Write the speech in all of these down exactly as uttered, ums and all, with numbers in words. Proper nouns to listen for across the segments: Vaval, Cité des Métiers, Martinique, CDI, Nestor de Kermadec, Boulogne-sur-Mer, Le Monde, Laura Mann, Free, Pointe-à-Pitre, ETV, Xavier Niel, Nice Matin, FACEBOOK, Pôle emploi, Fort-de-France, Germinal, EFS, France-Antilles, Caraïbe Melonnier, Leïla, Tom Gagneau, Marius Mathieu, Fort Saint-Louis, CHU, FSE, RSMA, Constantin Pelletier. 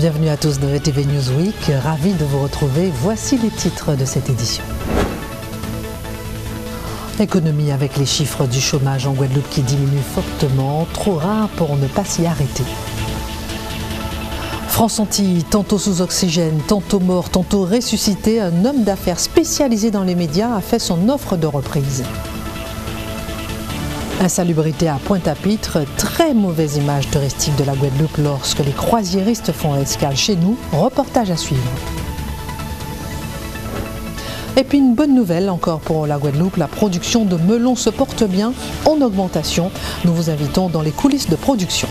Bienvenue à tous dans E T V Newsweek, ravi de vous retrouver. Voici les titres de cette édition. Économie avec les chiffres du chômage en Guadeloupe qui diminue fortement, trop rare pour ne pas s'y arrêter. France-Antilles, tantôt sous oxygène, tantôt mort, tantôt ressuscité, un homme d'affaires spécialisé dans les médias a fait son offre de reprise. Insalubrité à Pointe-à-Pitre, très mauvaise image touristique de la Guadeloupe lorsque les croisiéristes font escale chez nous, reportage à suivre. Et puis une bonne nouvelle encore pour la Guadeloupe, la production de melons se porte bien, en augmentation. Nous vous invitons dans les coulisses de production.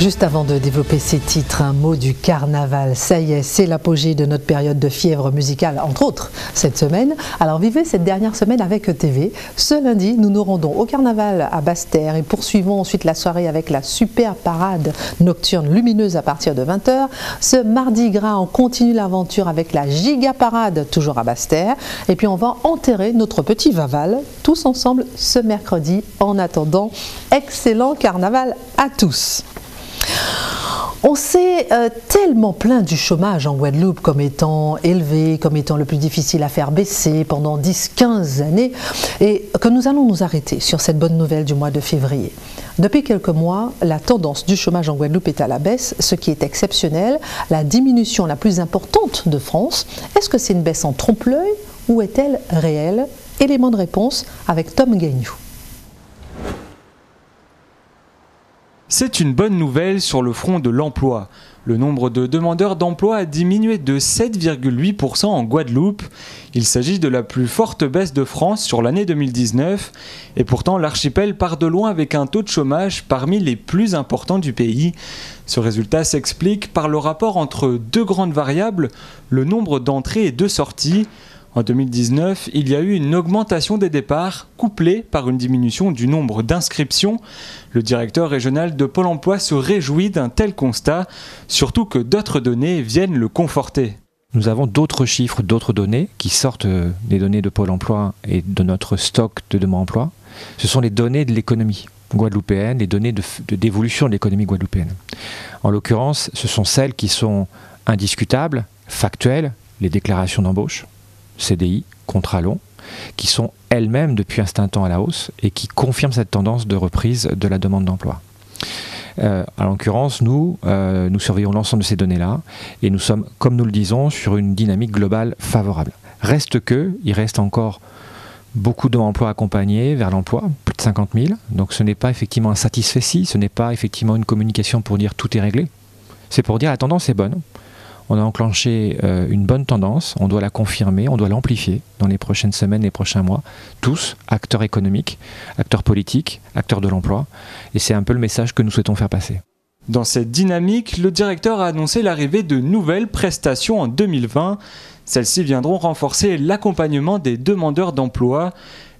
Juste avant de développer ces titres, un mot du carnaval. Ça y est, c'est l'apogée de notre période de fièvre musicale, entre autres, cette semaine. Alors vivez cette dernière semaine avec E T V. Ce lundi, nous nous rendons au carnaval à Basse-Terre et poursuivons ensuite la soirée avec la super parade nocturne lumineuse à partir de vingt heures. Ce mardi gras, on continue l'aventure avec la giga parade, toujours à Basse-Terre. Et puis on va enterrer notre petit Vaval, tous ensemble, ce mercredi. En attendant, excellent carnaval à tous! On s'est euh, tellement plaint du chômage en Guadeloupe comme étant élevé, comme étant le plus difficile à faire baisser pendant dix à quinze années, et que nous allons nous arrêter sur cette bonne nouvelle du mois de février. Depuis quelques mois, la tendance du chômage en Guadeloupe est à la baisse, ce qui est exceptionnel, la diminution la plus importante de France. Est-ce que c'est une baisse en trompe-l'œil ou est-elle réelle? Élément de réponse avec Tom Gagneau. C'est une bonne nouvelle sur le front de l'emploi. Le nombre de demandeurs d'emploi a diminué de sept virgule huit pour cent en Guadeloupe. Il s'agit de la plus forte baisse de France sur l'année deux mille dix-neuf. Et pourtant, l'archipel part de loin avec un taux de chômage parmi les plus importants du pays. Ce résultat s'explique par le rapport entre deux grandes variables, le nombre d'entrées et de sorties. En deux mille dix-neuf, il y a eu une augmentation des départs, couplée par une diminution du nombre d'inscriptions. Le directeur régional de Pôle emploi se réjouit d'un tel constat, surtout que d'autres données viennent le conforter. Nous avons d'autres chiffres, d'autres données qui sortent des données de Pôle emploi et de notre stock de demande emploi. Ce sont les données de l'économie guadeloupéenne, les données de, de, d'évolution de l'économie guadeloupéenne. En l'occurrence, ce sont celles qui sont indiscutables, factuelles, les déclarations d'embauche. C D I, contrats longs, qui sont elles-mêmes depuis un certain temps à la hausse et qui confirment cette tendance de reprise de la demande d'emploi. Euh, en l'occurrence, nous, euh, nous surveillons l'ensemble de ces données-là et nous sommes, comme nous le disons, sur une dynamique globale favorable. Reste que, il reste encore beaucoup d'emplois accompagnés vers l'emploi, plus de cinquante mille, donc ce n'est pas effectivement un satisfecit, ce n'est pas effectivement une communication pour dire tout est réglé, c'est pour dire la tendance est bonne. On a enclenché une bonne tendance, on doit la confirmer, on doit l'amplifier dans les prochaines semaines, les prochains mois. Tous, acteurs économiques, acteurs politiques, acteurs de l'emploi. Et c'est un peu le message que nous souhaitons faire passer. Dans cette dynamique, le directeur a annoncé l'arrivée de nouvelles prestations en deux mille vingt. Celles-ci viendront renforcer l'accompagnement des demandeurs d'emploi.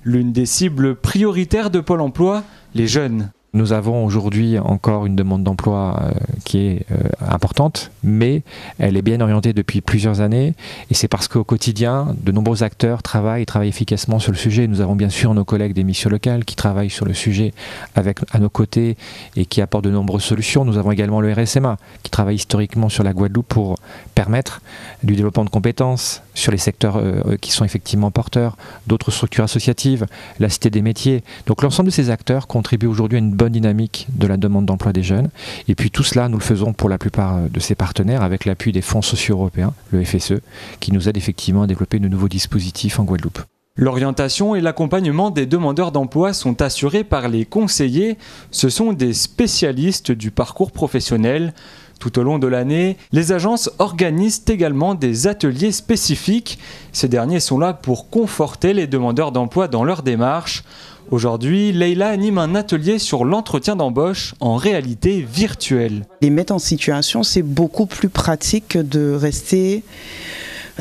L'une des cibles prioritaires de Pôle emploi, les jeunes. Nous avons aujourd'hui encore une demande d'emploi euh, qui est euh, importante, mais elle est bien orientée depuis plusieurs années et c'est parce qu'au quotidien, de nombreux acteurs travaillent et travaillent efficacement sur le sujet. Nous avons bien sûr nos collègues des missions locales qui travaillent sur le sujet avec, à nos côtés et qui apportent de nombreuses solutions. Nous avons également le R S M A qui travaille historiquement sur la Guadeloupe pour permettre du développement de compétences sur les secteurs euh, qui sont effectivement porteurs, d'autres structures associatives, la Cité des Métiers. Donc l'ensemble de ces acteurs contribuent aujourd'hui à une bonne dynamique de la demande d'emploi des jeunes. Et puis tout cela, nous le faisons pour la plupart de ses partenaires avec l'appui des fonds sociaux européens, le F S E, qui nous aide effectivement à développer de nouveaux dispositifs en Guadeloupe. L'orientation et l'accompagnement des demandeurs d'emploi sont assurés par les conseillers. Ce sont des spécialistes du parcours professionnel. Tout au long de l'année, les agences organisent également des ateliers spécifiques. Ces derniers sont là pour conforter les demandeurs d'emploi dans leur démarche. Aujourd'hui, Leïla anime un atelier sur l'entretien d'embauche en réalité virtuelle. Les mettre en situation, c'est beaucoup plus pratique que de rester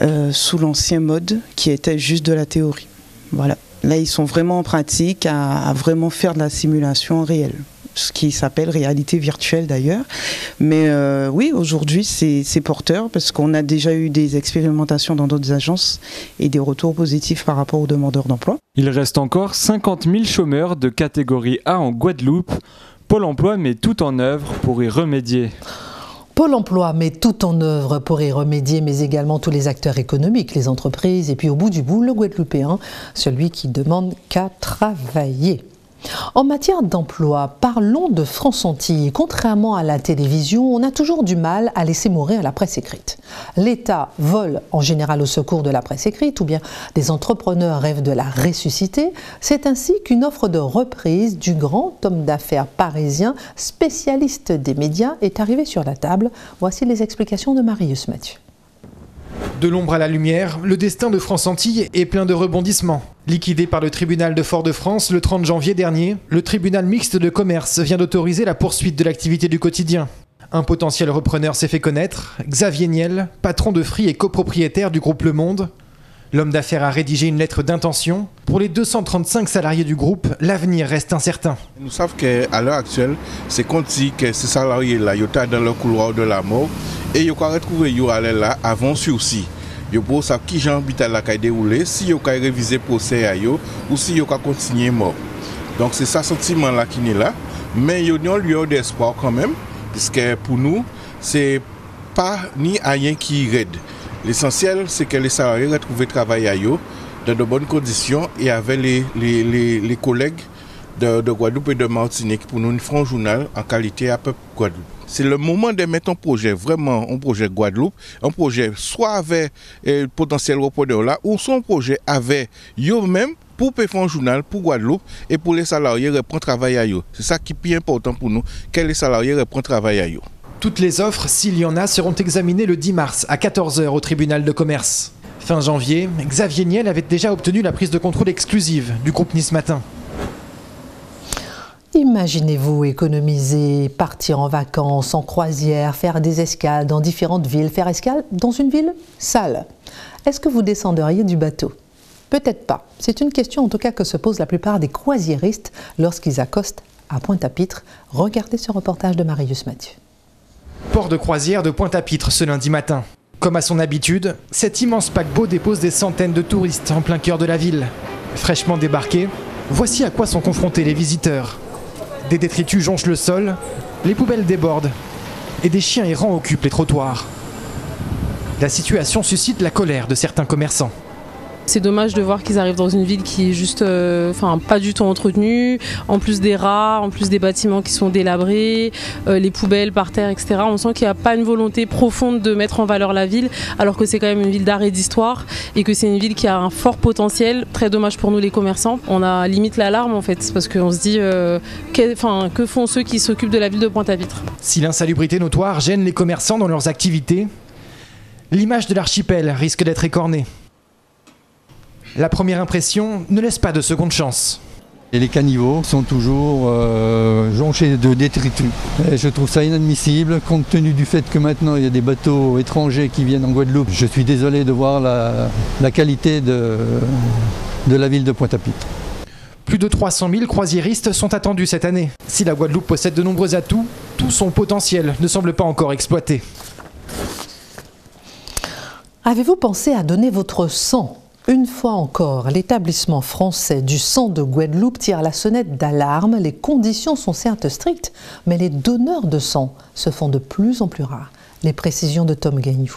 euh, sous l'ancien mode qui était juste de la théorie. Voilà. Là, ils sont vraiment en pratique à, à vraiment faire de la simulation réelle, ce qui s'appelle réalité virtuelle d'ailleurs. Mais euh, oui, aujourd'hui, c'est porteur parce qu'on a déjà eu des expérimentations dans d'autres agences et des retours positifs par rapport aux demandeurs d'emploi. Il reste encore cinquante mille chômeurs de catégorie A en Guadeloupe. Pôle emploi met tout en œuvre pour y remédier. Pôle emploi met tout en œuvre pour y remédier, mais également tous les acteurs économiques, les entreprises, et puis au bout du bout, le Guadeloupéen, celui qui demande qu'à travailler. En matière d'emploi, parlons de France-Antilles. Contrairement à la télévision, on a toujours du mal à laisser mourir la presse écrite. L'État vole en général au secours de la presse écrite, ou bien des entrepreneurs rêvent de la ressusciter. C'est ainsi qu'une offre de reprise du grand homme d'affaires parisien, spécialiste des médias, est arrivée sur la table. Voici les explications de Marius Mathieu. De l'ombre à la lumière, le destin de France-Antilles est plein de rebondissements. Liquidé par le tribunal de Fort-de-France le trente janvier dernier, le tribunal mixte de commerce vient d'autoriser la poursuite de l'activité du quotidien. Un potentiel repreneur s'est fait connaître, Xavier Niel, patron de Free et copropriétaire du groupe Le Monde. L'homme d'affaires a rédigé une lettre d'intention. Pour les deux cent trente-cinq salariés du groupe, l'avenir reste incertain. Nous savons qu'à l'heure actuelle, c'est qu'on dit que ces salariés-là, ils sont dans le couloir de la mort et ils ont retrouvé là avant sursis. Ils ne savent qui j'ai envie de dérouler, si ils ont révisé le procès ou si ils ont continué mort. Donc c'est ce sentiment-là qui est là. Mais ils ont lieu d'espoir quand même, puisque pour nous, c'est pas ni rien qui raide. L'essentiel, c'est que les salariés retrouvent le travail à eux dans de bonnes conditions et avec les, les, les, les collègues de, de Guadeloupe et de Martinique pour nous faire un journal en qualité à peuple Guadeloupe. C'est le moment de mettre un projet, vraiment un projet Guadeloupe, un projet soit avec le potentiel repreneur là, ou soit un projet avec eux-mêmes pour faire un journal pour Guadeloupe et pour les salariés reprendre travail à eux. C'est ça qui est plus important pour nous, que les salariés reprennent travail à eux. Toutes les offres, s'il y en a, seront examinées le dix mars à quatorze heures au tribunal de commerce. Fin janvier, Xavier Niel avait déjà obtenu la prise de contrôle exclusive du groupe Nice Matin. Imaginez-vous économiser, partir en vacances, en croisière, faire des escales dans différentes villes, faire escale dans une ville sale. Est-ce que vous descendriez du bateau ? Peut-être pas. C'est une question en tout cas que se posent la plupart des croisiéristes lorsqu'ils accostent à Pointe-à-Pitre. Regardez ce reportage de Marius Mathieu. Port de croisière de Pointe-à-Pitre ce lundi matin. Comme à son habitude, cet immense paquebot dépose des centaines de touristes en plein cœur de la ville. Fraîchement débarqués, voici à quoi sont confrontés les visiteurs. Des détritus jonchent le sol, les poubelles débordent et des chiens errants occupent les trottoirs. La situation suscite la colère de certains commerçants. C'est dommage de voir qu'ils arrivent dans une ville qui est juste, euh, enfin, pas du tout entretenue, en plus des rats, en plus des bâtiments qui sont délabrés, euh, les poubelles par terre, et cetera. On sent qu'il n'y a pas une volonté profonde de mettre en valeur la ville, alors que c'est quand même une ville d'art et d'histoire, et que c'est une ville qui a un fort potentiel. Très dommage pour nous les commerçants. On a limite l'alarme en fait, parce qu'on se dit, euh, que, enfin, que font ceux qui s'occupent de la ville de Pointe-à-Pitre? Si l'insalubrité notoire gêne les commerçants dans leurs activités, l'image de l'archipel risque d'être écornée. La première impression ne laisse pas de seconde chance. Et les caniveaux sont toujours euh, jonchés de détritus. Et je trouve ça inadmissible, compte tenu du fait que maintenant il y a des bateaux étrangers qui viennent en Guadeloupe. Je suis désolé de voir la, la qualité de, de la ville de Pointe-à-Pitre. Plus de trois cent mille croisiéristes sont attendus cette année. Si la Guadeloupe possède de nombreux atouts, tout son potentiel ne semble pas encore exploité. Avez-vous pensé à donner votre sang ? Une fois encore, l'établissement français du sang de Guadeloupe tire la sonnette d'alarme. Les conditions sont certes strictes, mais les donneurs de sang se font de plus en plus rares. Les précisions de Tom Gagneau.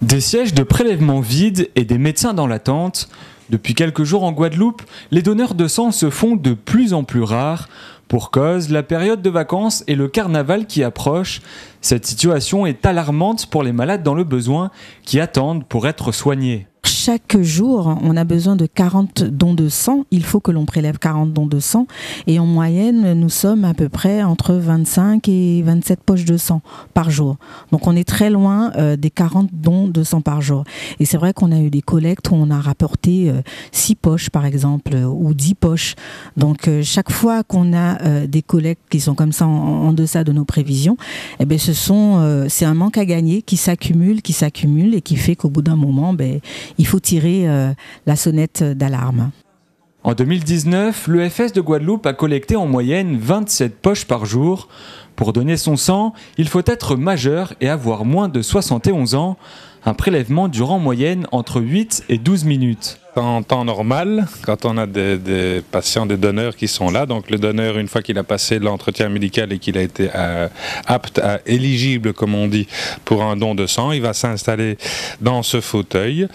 Des sièges de prélèvement vides et des médecins dans l'attente. Depuis quelques jours en Guadeloupe, les donneurs de sang se font de plus en plus rares. Pour cause, la période de vacances et le carnaval qui approche. Cette situation est alarmante pour les malades dans le besoin qui attendent pour être soignés. Chaque jour, on a besoin de quarante dons de sang. Il faut que l'on prélève quarante dons de sang. Et en moyenne, nous sommes à peu près entre vingt-cinq et vingt-sept poches de sang par jour. Donc on est très loin euh, des quarante dons de sang par jour. Et c'est vrai qu'on a eu des collectes où on a rapporté euh, six poches par exemple, ou dix poches. Donc euh, chaque fois qu'on a euh, des collectes qui sont comme ça en, en deçà de nos prévisions, eh ben, ce sont, euh, c'est un manque à gagner qui s'accumule, qui s'accumule et qui fait qu'au bout d'un moment, ben, il faut tirer euh, la sonnette d'alarme. En deux mille dix-neuf, l'E F S de Guadeloupe a collecté en moyenne vingt-sept poches par jour. Pour donner son sang, il faut être majeur et avoir moins de soixante et onze ans. Un prélèvement dure en moyenne entre huit et douze minutes. En temps normal, quand on a des, des patients, des donneurs qui sont là, donc le donneur, une fois qu'il a passé l'entretien médical et qu'il a été euh, apte à éligible, comme on dit, pour un don de sang, il va s'installer dans ce fauteuil.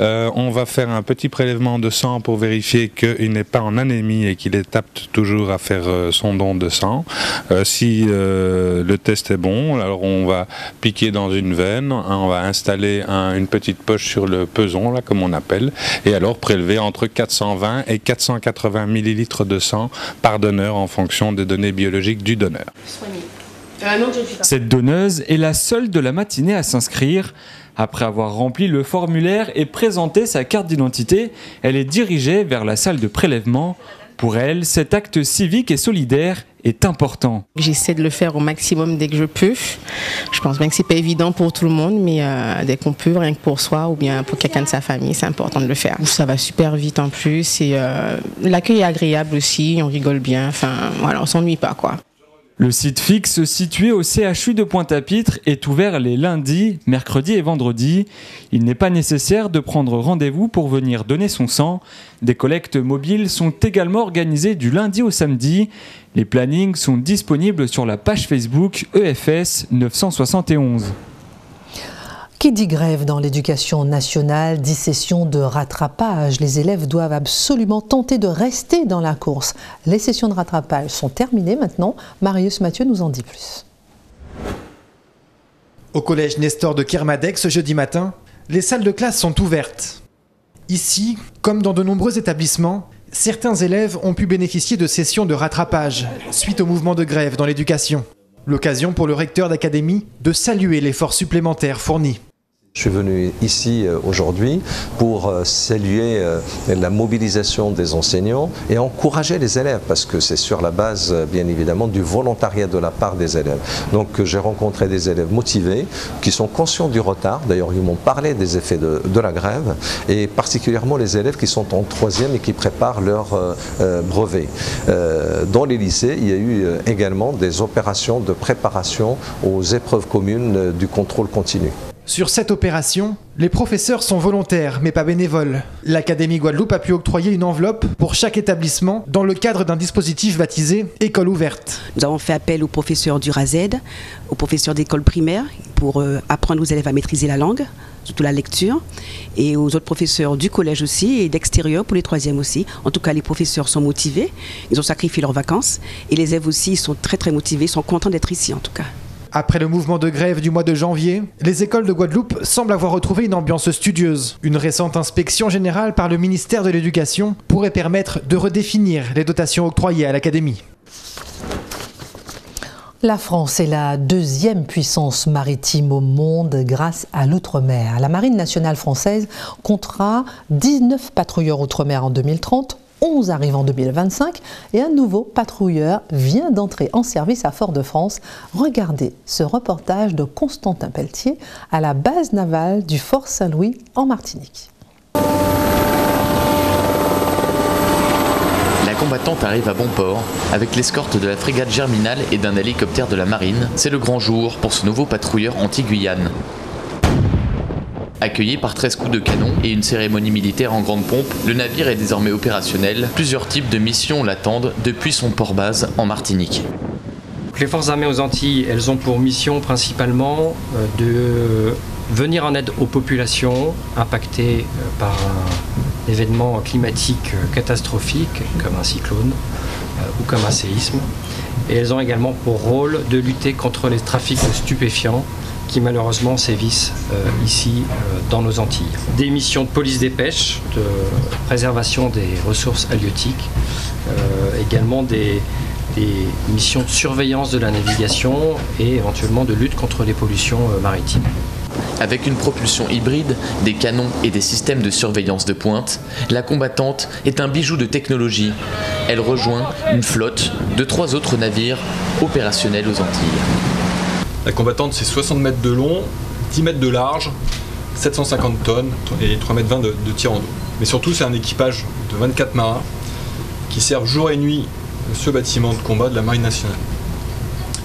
Euh, on va faire un petit prélèvement de sang pour vérifier qu'il n'est pas en anémie et qu'il est apte toujours à faire euh, son don de sang. Euh, si euh, le test est bon, alors on va piquer dans une veine, hein, on va installer un, une petite poche sur le peson, là, comme on appelle, et alors prélever entre quatre cent vingt et quatre cent quatre-vingts millilitres de sang par donneur en fonction des données biologiques du donneur. Euh, non, Cette donneuse est la seule de la matinée à s'inscrire. Après avoir rempli le formulaire et présenté sa carte d'identité, elle est dirigée vers la salle de prélèvement. Pour elle, cet acte civique et solidaire est important. J'essaie de le faire au maximum dès que je peux. Je pense bien que c'est pas évident pour tout le monde, mais euh, dès qu'on peut, rien que pour soi ou bien pour quelqu'un de sa famille, c'est important de le faire. Ça va super vite en plus et euh, l'accueil est agréable aussi, on rigole bien, enfin voilà, on s'ennuie pas quoi. Le site fixe situé au C H U de Pointe-à-Pitre est ouvert les lundis, mercredis et vendredis. Il n'est pas nécessaire de prendre rendez-vous pour venir donner son sang. Des collectes mobiles sont également organisées du lundi au samedi. Les plannings sont disponibles sur la page Facebook E F S neuf cent soixante et onze. Qui dit grève dans l'éducation nationale, dit session de rattrapage. Les élèves doivent absolument tenter de rester dans la course. Les sessions de rattrapage sont terminées maintenant. Marius Mathieu nous en dit plus. Au collège Nestor de Kermadec, ce jeudi matin, les salles de classe sont ouvertes. Ici, comme dans de nombreux établissements, certains élèves ont pu bénéficier de sessions de rattrapage suite au mouvement de grève dans l'éducation. L'occasion pour le recteur d'académie de saluer l'effort supplémentaire fourni. Je suis venu ici aujourd'hui pour saluer la mobilisation des enseignants et encourager les élèves parce que c'est sur la base, bien évidemment, du volontariat de la part des élèves. Donc j'ai rencontré des élèves motivés qui sont conscients du retard. D'ailleurs, ils m'ont parlé des effets de, de la grève et particulièrement les élèves qui sont en troisième et qui préparent leur euh, brevet. Euh, dans les lycées, il y a eu également des opérations de préparation aux épreuves communes du contrôle continu. Sur cette opération, les professeurs sont volontaires mais pas bénévoles. L'Académie Guadeloupe a pu octroyer une enveloppe pour chaque établissement dans le cadre d'un dispositif baptisé « École ouverte ». Nous avons fait appel aux professeurs du R A Z E D, aux professeurs d'école primaire pour apprendre aux élèves à maîtriser la langue, surtout la lecture, et aux autres professeurs du collège aussi et d'extérieur pour les troisièmes aussi. En tout cas, les professeurs sont motivés, ils ont sacrifié leurs vacances et les élèves aussi sont très très motivés, sont contents d'être ici en tout cas. Après le mouvement de grève du mois de janvier, les écoles de Guadeloupe semblent avoir retrouvé une ambiance studieuse. Une récente inspection générale par le ministère de l'Éducation pourrait permettre de redéfinir les dotations octroyées à l'académie. La France est la deuxième puissance maritime au monde grâce à l'outre-mer. La Marine nationale française comptera dix-neuf patrouilleurs outre-mer en deux mille trente. onze arrivent en deux mille vingt-cinq et un nouveau patrouilleur vient d'entrer en service à Fort-de-France. Regardez ce reportage de Constantin Pelletier à la base navale du Fort Saint-Louis en Martinique. La combattante arrive à bon port avec l'escorte de la frégate Germinal et d'un hélicoptère de la marine. C'est le grand jour pour ce nouveau patrouilleur anti-Guyane. Accueilli par treize coups de canon et une cérémonie militaire en grande pompe, le navire est désormais opérationnel. Plusieurs types de missions l'attendent depuis son port base en Martinique. Les forces armées aux Antilles, elles ont pour mission principalement de venir en aide aux populations impactées par un événement climatique catastrophique, comme un cyclone ou comme un séisme. Et elles ont également pour rôle de lutter contre les trafics stupéfiants qui malheureusement sévissent euh, ici euh, dans nos Antilles. Des missions de police des pêches, de préservation des ressources halieutiques, euh, également des, des missions de surveillance de la navigation et éventuellement de lutte contre les pollutions euh, maritimes. Avec une propulsion hybride, des canons et des systèmes de surveillance de pointe, la combattante est un bijou de technologie. Elle rejoint une flotte de trois autres navires opérationnels aux Antilles. La combattante, c'est soixante mètres de long, dix mètres de large, sept cent cinquante tonnes et trois mètres vingt de, de tirant d'eau. Mais surtout, c'est un équipage de vingt-quatre marins qui servent jour et nuit ce bâtiment de combat de la Marine nationale.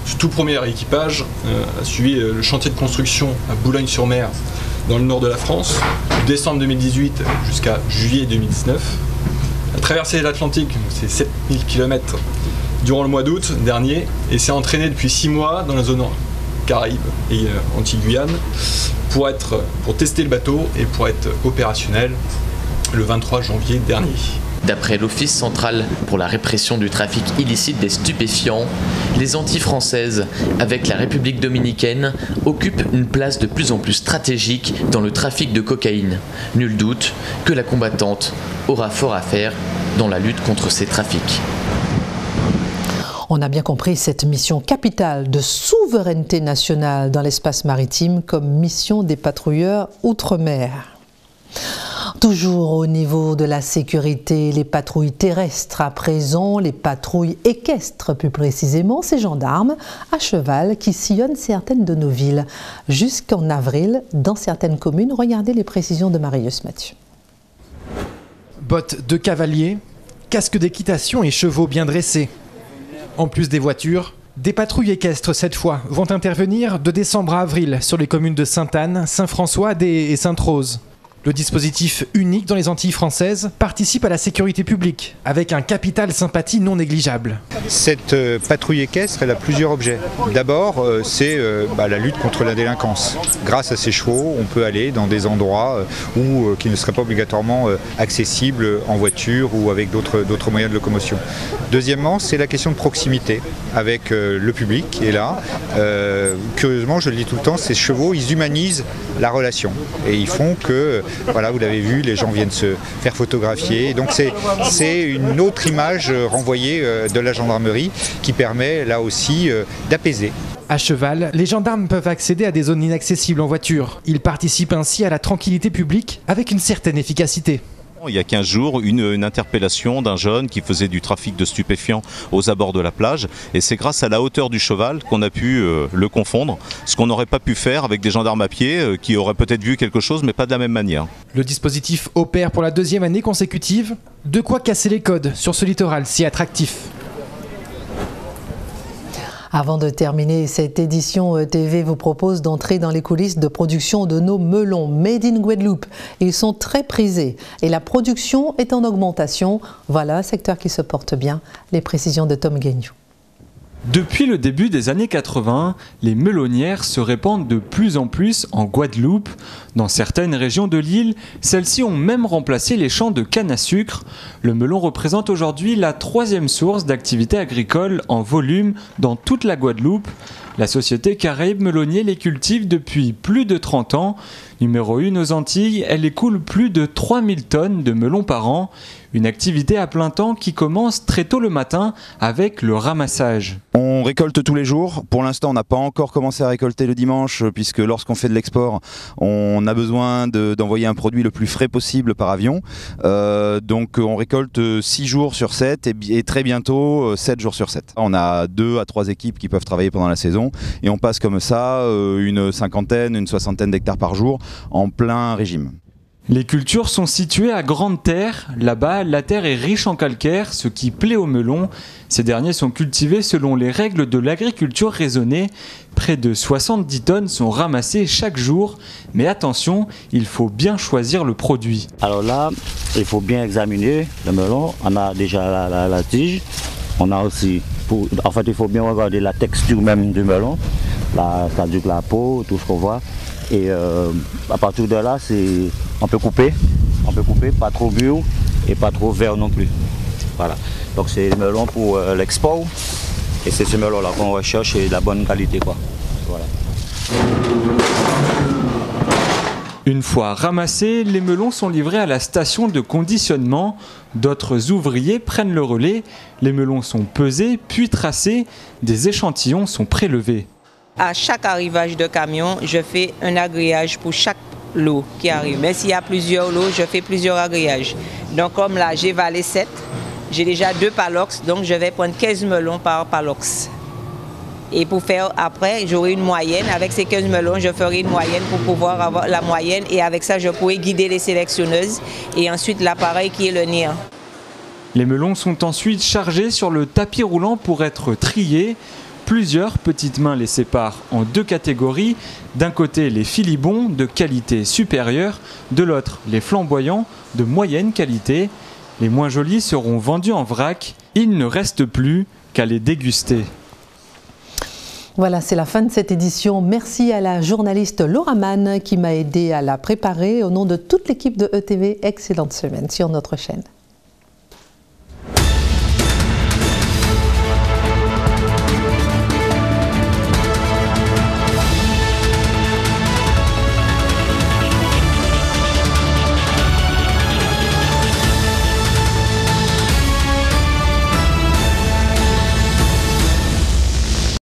Ce tout premier équipage euh, a suivi le chantier de construction à Boulogne-sur-Mer dans le nord de la France, de décembre deux mille dix-huit jusqu'à juillet deux mille dix-neuf. Elle a traversé l'Atlantique, c'est sept mille kilomètres, durant le mois d'août dernier, et s'est entraînée depuis six mois dans la zone Caraïbe et euh, Antilles-Guyane pour, être, pour tester le bateau et pour être opérationnel le vingt-trois janvier dernier. D'après l'Office central pour la répression du trafic illicite des stupéfiants, les Antilles françaises, avec la République dominicaine, occupent une place de plus en plus stratégique dans le trafic de cocaïne. Nul doute que la combattante aura fort à faire dans la lutte contre ces trafics. On a bien compris cette mission capitale de souveraineté nationale dans l'espace maritime comme mission des patrouilleurs outre-mer. Toujours au niveau de la sécurité, les patrouilles terrestres à présent, les patrouilles équestres plus précisément, ces gendarmes à cheval qui sillonnent certaines de nos villes. Jusqu'en avril, dans certaines communes, regardez les précisions de Marius Mathieu. Bottes de cavalier, casque d'équitation et chevaux bien dressés. En plus des voitures, des patrouilles équestres cette fois vont intervenir de décembre à avril sur les communes de Sainte-Anne, Saint-François et Sainte-Rose. Le dispositif unique dans les Antilles françaises participe à la sécurité publique, avec un capital sympathie non négligeable. Cette euh, patrouille équestre, elle a plusieurs objets. D'abord, euh, c'est euh, bah, la lutte contre la délinquance. Grâce à ces chevaux, on peut aller dans des endroits euh, où, euh, qui ne seraient pas obligatoirement euh, accessibles en voiture ou avec d'autres moyens de locomotion. Deuxièmement, c'est la question de proximité avec euh, le public. Et là, euh, curieusement, je le dis tout le temps, ces chevaux, ils humanisent la relation. Et ils font que... Voilà, vous l'avez vu, les gens viennent se faire photographier. Donc c'est une autre image renvoyée de la gendarmerie qui permet là aussi d'apaiser. À cheval, les gendarmes peuvent accéder à des zones inaccessibles en voiture. Ils participent ainsi à la tranquillité publique avec une certaine efficacité. Il y a quinze jours, une, une interpellation d'un jeune qui faisait du trafic de stupéfiants aux abords de la plage. Et c'est grâce à la hauteur du cheval qu'on a pu euh, le confondre, ce qu'on n'aurait pas pu faire avec des gendarmes à pied euh, qui auraient peut-être vu quelque chose, mais pas de la même manière. Le dispositif opère pour la deuxième année consécutive. De quoi casser les codes sur ce littoral si attractif. Avant de terminer, cette édition E T V vous propose d'entrer dans les coulisses de production de nos melons made in Guadeloupe. Ils sont très prisés et la production est en augmentation. Voilà un secteur qui se porte bien. Les précisions de Tom Gagneau. Depuis le début des années quatre-vingt, les melonnières se répandent de plus en plus en Guadeloupe. Dans certaines régions de l'île, celles-ci ont même remplacé les champs de canne à sucre. Le melon représente aujourd'hui la troisième source d'activité agricole en volume dans toute la Guadeloupe. La société Caraïbe Melonnier les cultive depuis plus de trente ans. Numéro une aux Antilles, elle écoule plus de trois mille tonnes de melons par an. Une activité à plein temps qui commence très tôt le matin avec le ramassage. On récolte tous les jours. Pour l'instant, on n'a pas encore commencé à récolter le dimanche puisque lorsqu'on fait de l'export, on a besoin d'envoyer un produit le plus frais possible par avion. Euh, donc on récolte six jours sur sept et, et très bientôt sept jours sur sept. On a deux à trois équipes qui peuvent travailler pendant la saison. Et on passe comme ça euh, une cinquantaine, une soixantaine d'hectares par jour en plein régime. Les cultures sont situées à Grande Terre. Là-bas, la terre est riche en calcaire, ce qui plaît aux melons. Ces derniers sont cultivés selon les règles de l'agriculture raisonnée. Près de soixante-dix tonnes sont ramassées chaque jour. Mais attention, il faut bien choisir le produit. Alors là, il faut bien examiner le melon. On a déjà la, la, la tige. On a aussi, pour, en fait, il faut bien regarder la texture même du melon, c'est-à-dire la peau, tout ce qu'on voit. Et euh, à partir de là, on peut couper, on peut couper, pas trop mûr et pas trop vert non plus. Voilà. Donc c'est le melon pour euh, l'export et c'est ce melon-là qu'on recherche et de la bonne qualité, quoi. Voilà. Une fois ramassés, les melons sont livrés à la station de conditionnement. D'autres ouvriers prennent le relais. Les melons sont pesés, puis tracés. Des échantillons sont prélevés. À chaque arrivage de camion, je fais un agréage pour chaque lot qui arrive. Mais s'il y a plusieurs lots, je fais plusieurs agréages. Donc comme là, j'ai valé sept, j'ai déjà deux palox, donc je vais prendre quinze melons par palox. Et pour faire après, j'aurai une moyenne. Avec ces quinze melons, je ferai une moyenne pour pouvoir avoir la moyenne. Et avec ça, je pourrai guider les sélectionneuses. Et ensuite, l'appareil qui est le nien. Les melons sont ensuite chargés sur le tapis roulant pour être triés. Plusieurs petites mains les séparent en deux catégories. D'un côté, les filibons de qualité supérieure, de l'autre, les flamboyants de moyenne qualité. Les moins jolis seront vendus en vrac. Il ne reste plus qu'à les déguster. Voilà, c'est la fin de cette édition. Merci à la journaliste Laura Mann qui m'a aidé à la préparer. Au nom de toute l'équipe de E T V, excellente semaine sur notre chaîne.